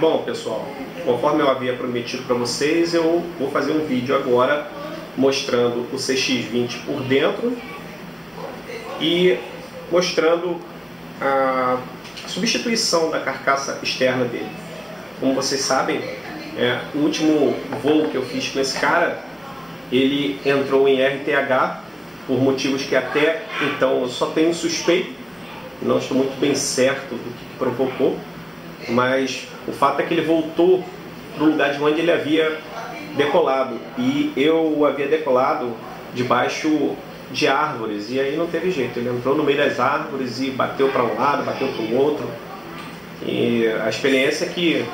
Bom, pessoal, conforme eu havia prometido para vocês, eu vou fazer um vídeo agora mostrando o CX-20 por dentro e mostrando a substituição da carcaça externa dele. Como vocês sabem, o último voo que eu fiz com esse cara, ele entrou em RTH por motivos que até então eu só tenho suspeito, não estou muito bem certo do que provocou, mas o fato é que ele voltou para o lugar de onde ele havia decolado e eu havia decolado debaixo de árvores, e aí não teve jeito, ele entrou no meio das árvores e bateu para um lado, bateu para o outro, e a experiência é que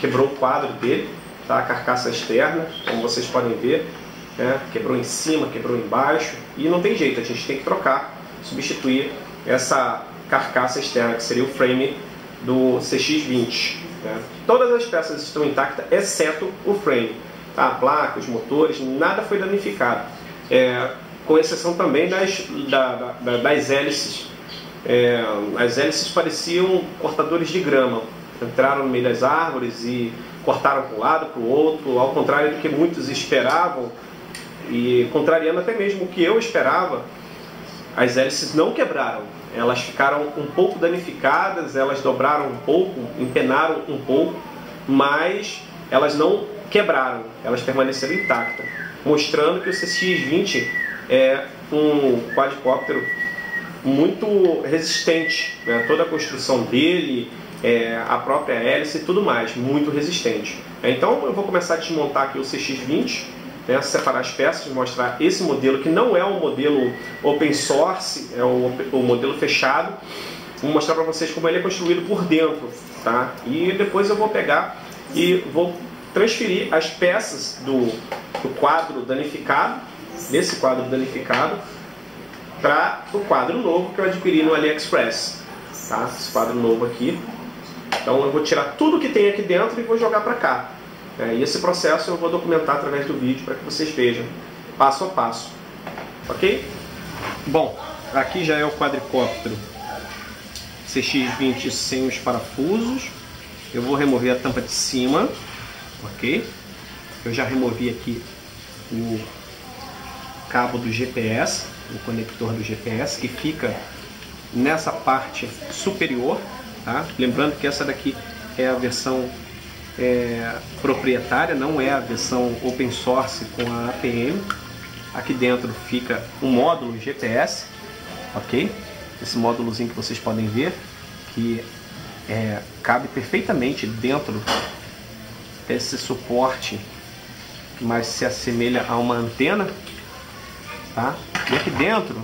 quebrou o quadro dele, tá? A carcaça externa, como vocês podem ver, né? Quebrou em cima, quebrou embaixo, e não tem jeito, a gente tem que trocar, substituir essa carcaça externa, que seria o frame do CX-20, né? Todas as peças estão intactas, exceto o frame, tá? A placa, os motores, nada foi danificado, com exceção também das hélices. As hélices pareciam cortadores de grama, entraram no meio das árvores e cortaram para um lado, para o outro, ao contrário do que muitos esperavam, e contrariando até mesmo o que eu esperava, as hélices não quebraram, elas ficaram um pouco danificadas, elas dobraram um pouco, empenaram um pouco, mas elas não quebraram, elas permaneceram intactas, mostrando que o CX-20 é um quadricóptero muito resistente, né? Toda a construção dele, a própria hélice e tudo mais, muito resistente. Então eu vou começar a desmontar aqui o CX-20, né? Separar as peças, mostrar esse modelo que não é um modelo open source, é um modelo fechado. Vou mostrar para vocês como ele é construído por dentro, tá? E depois eu vou pegar e vou transferir as peças do quadro danificado, desse quadro danificado, para o quadro novo que eu adquiri no AliExpress, tá? Esse quadro novo aqui. Então eu vou tirar tudo que tem aqui dentro e vou jogar para cá. E esse processo eu vou documentar através do vídeo para que vocês vejam passo a passo, ok? Bom, aqui já é o quadricóptero CX-20 sem os parafusos. Eu vou remover a tampa de cima, ok? Eu já removi aqui o cabo do GPS, o conector do GPS, que fica nessa parte superior, tá? Lembrando que essa daqui é a versão proprietária, não é a versão open source com a APM. Aqui dentro fica o módulo GPS, ok? Esse módulozinho que vocês podem ver, que cabe perfeitamente dentro desse suporte, mas se assemelha a uma antena, tá? E aqui dentro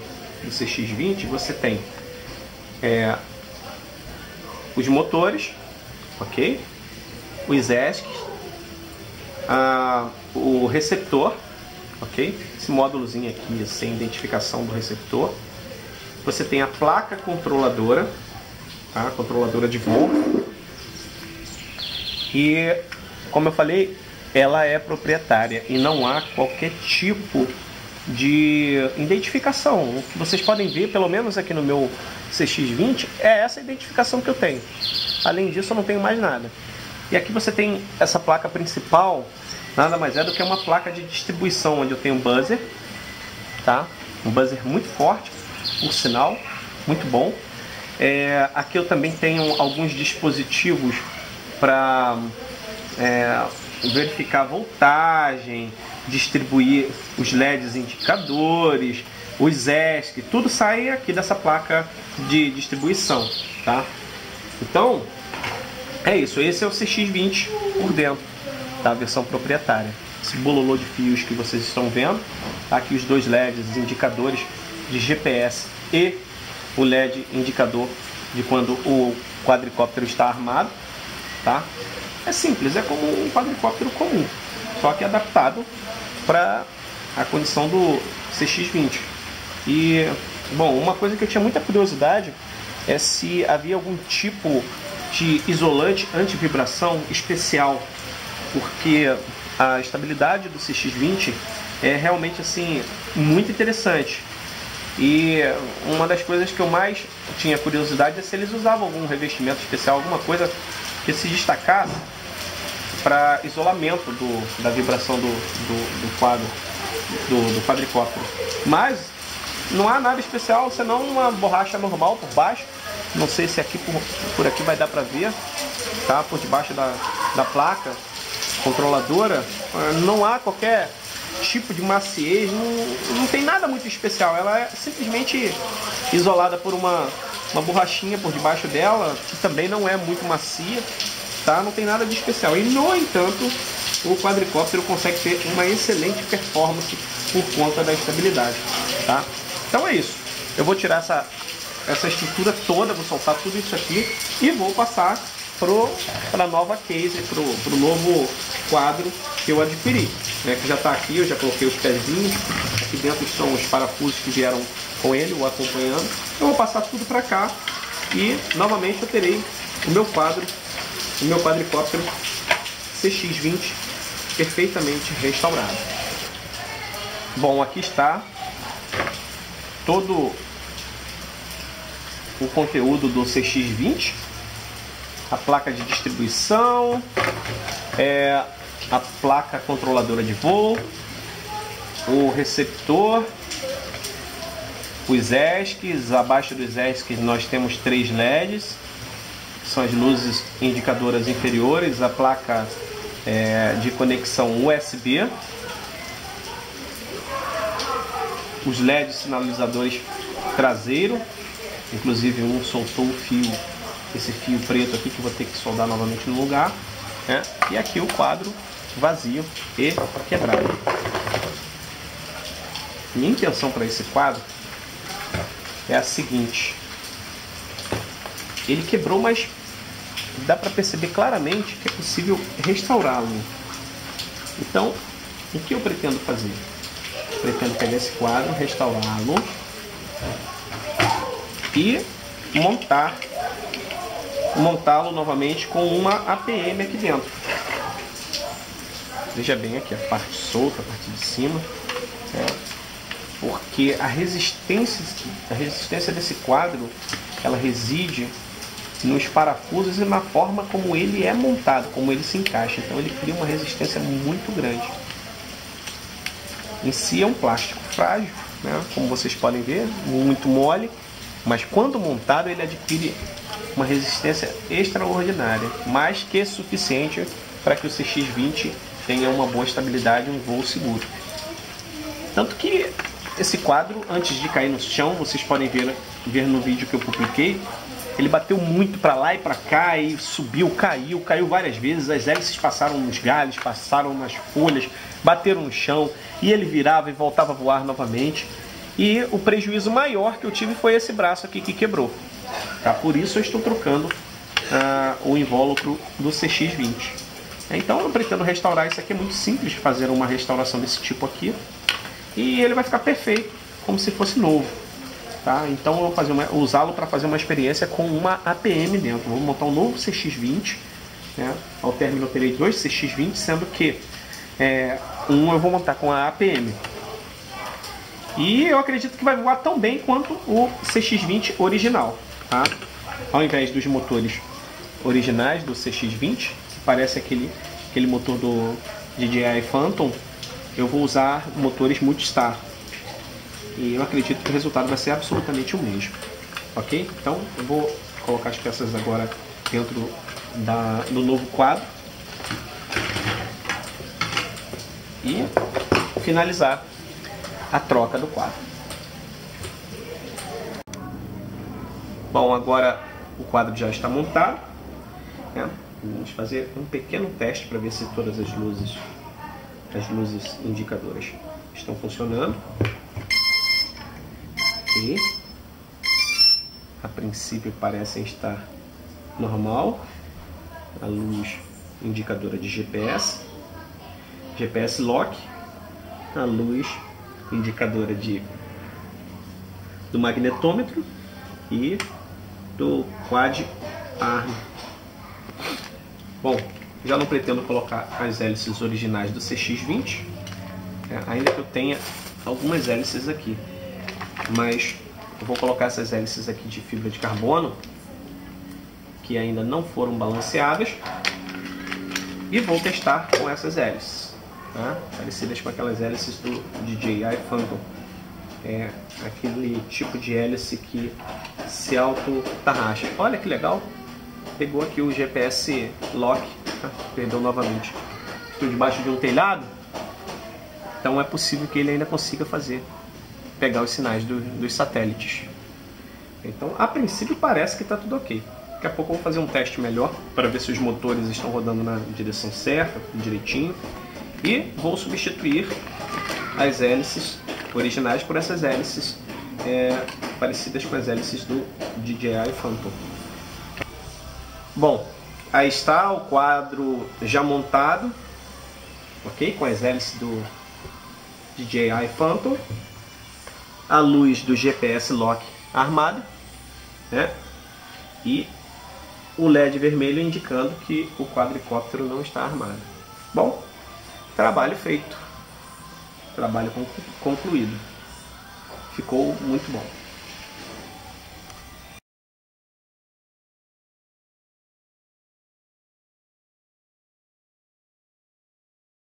do CX-20 você tem os motores, ok? O ESC, o receptor, ok? Esse módulozinho aqui sem identificação do receptor. Você tem a placa controladora, tá? Controladora de voo. E, como eu falei, ela é proprietária e não há qualquer tipo de identificação. O que vocês podem ver, pelo menos aqui no meu CX-20, é essa identificação que eu tenho. Além disso, eu não tenho mais nada. E aqui você tem essa placa principal, nada mais é do que uma placa de distribuição, onde eu tenho um buzzer, tá? Um buzzer muito forte, por sinal, muito bom. Aqui eu também tenho alguns dispositivos para verificar a voltagem, distribuir os LEDs indicadores, os ESC, tudo sai aqui dessa placa de distribuição, tá? Então, é isso, esse é o CX-20 por dentro, tá? A versão proprietária. Esse bololô de fios que vocês estão vendo, tá? Aqui os dois LEDs, os indicadores de GPS e o LED indicador de quando o quadricóptero está armado, tá? É simples, é como um quadricóptero comum, só que adaptado para a condição do CX-20. E, bom, uma coisa que eu tinha muita curiosidade é se havia algum tipo de isolante anti-vibração especial, porque a estabilidade do CX-20 é realmente, assim, muito interessante. E uma das coisas que eu mais tinha curiosidade é se eles usavam algum revestimento especial, alguma coisa que se destacar para isolamento da vibração do quadricóptero. Mas não há nada especial, senão uma borracha normal por baixo. Não sei se aqui por aqui vai dar para ver, tá? Por debaixo da placa controladora não há qualquer tipo de maciez, não tem nada muito especial. Ela é simplesmente isolada por uma borrachinha por debaixo dela, que também não é muito macia, tá? Não tem nada de especial. E no entanto, o quadricóptero consegue ter uma excelente performance por conta da estabilidade, tá? Então é isso. Eu vou tirar essa estrutura toda, vou soltar tudo isso aqui e vou passar para a nova case, para o novo quadro que eu adquiri, né, que já está aqui. Eu já coloquei os pezinhos, aqui dentro estão os parafusos que vieram com ele, o acompanhando. Eu vou passar tudo para cá e novamente eu terei o meu quadricóptero CX-20 perfeitamente restaurado. Bom, aqui está todo o conteúdo do CX-20, a placa de distribuição, a placa controladora de voo, o receptor, os ESCs. Abaixo dos ESCs nós temos 3 LEDs, que são as luzes indicadoras inferiores, a placa de conexão USB, os LEDs sinalizadores traseiro, inclusive um soltou o fio, esse fio preto aqui que eu vou ter que soldar novamente no lugar, né? E aqui o quadro vazio e quebrado. Minha intenção para esse quadro é a seguinte: ele quebrou, mas dá para perceber claramente que é possível restaurá-lo. Então, o que eu pretendo fazer? Pretendo pegar esse quadro, restaurá-lo e montá-lo novamente com uma APM aqui dentro. Veja bem aqui a parte solta, a parte de cima, né? Porque a resistência desse quadro, ela reside nos parafusos e na forma como ele é montado, como ele se encaixa. Então ele cria uma resistência muito grande. Em si é um plástico frágil, né? Como vocês podem ver, muito mole. Mas quando montado, ele adquire uma resistência extraordinária, mais que suficiente para que o CX-20 tenha uma boa estabilidade e um voo seguro. Tanto que esse quadro, antes de cair no chão, vocês podem ver no vídeo que eu publiquei, ele bateu muito para lá e para cá, e subiu, caiu várias vezes. As hélices passaram nos galhos, passaram nas folhas, bateram no chão, e ele virava e voltava a voar novamente. E o prejuízo maior que eu tive foi esse braço aqui que quebrou, tá? Por isso eu estou trocando o invólucro do CX-20. Então eu pretendo restaurar isso aqui. É muito simples fazer uma restauração desse tipo aqui, e ele vai ficar perfeito, como se fosse novo, tá? Então eu vou fazer usá-lo para fazer uma experiência com uma APM dentro. Vou montar um novo CX-20, né? Ao término eu terei 2 CX-20, sendo que um eu vou montar com a APM. E eu acredito que vai voar tão bem quanto o CX-20 original, tá? Ao invés dos motores originais do CX-20, que parece aquele motor do DJI Phantom, eu vou usar motores Multistar. E eu acredito que o resultado vai ser absolutamente o mesmo, ok? Então eu vou colocar as peças agora dentro do novo quadro e finalizar a troca do quadro. Bom, agora o quadro já está montado, né? Vamos fazer um pequeno teste para ver se todas as luzes indicadoras estão funcionando. E a princípio parecem estar normal. A luz indicadora de GPS lock, a luz indicadora do magnetômetro e do quad arm. Bom, já não pretendo colocar as hélices originais do CX-20, ainda que eu tenha algumas hélices aqui, mas eu vou colocar essas hélices aqui de fibra de carbono que ainda não foram balanceadas, e vou testar com essas hélices, tá? Parecidas com aquelas hélices do DJI Phantom. É aquele tipo de hélice que se auto-tarraxa. Olha que legal, pegou aqui o GPS lock, tá? Perdão novamente. Estou debaixo de um telhado, então é possível que ele ainda consiga fazer, pegar os sinais dos satélites. Então, a princípio parece que está tudo ok. Daqui a pouco eu vou fazer um teste melhor para ver se os motores estão rodando na direção certa, direitinho. E vou substituir as hélices originais por essas hélices parecidas com as hélices do DJI Phantom. Bom, aí está o quadro já montado, ok? Com as hélices do DJI Phantom, a luz do GPS lock armada, né? E o LED vermelho indicando que o quadricóptero não está armado. Bom, trabalho feito, trabalho concluído, ficou muito bom.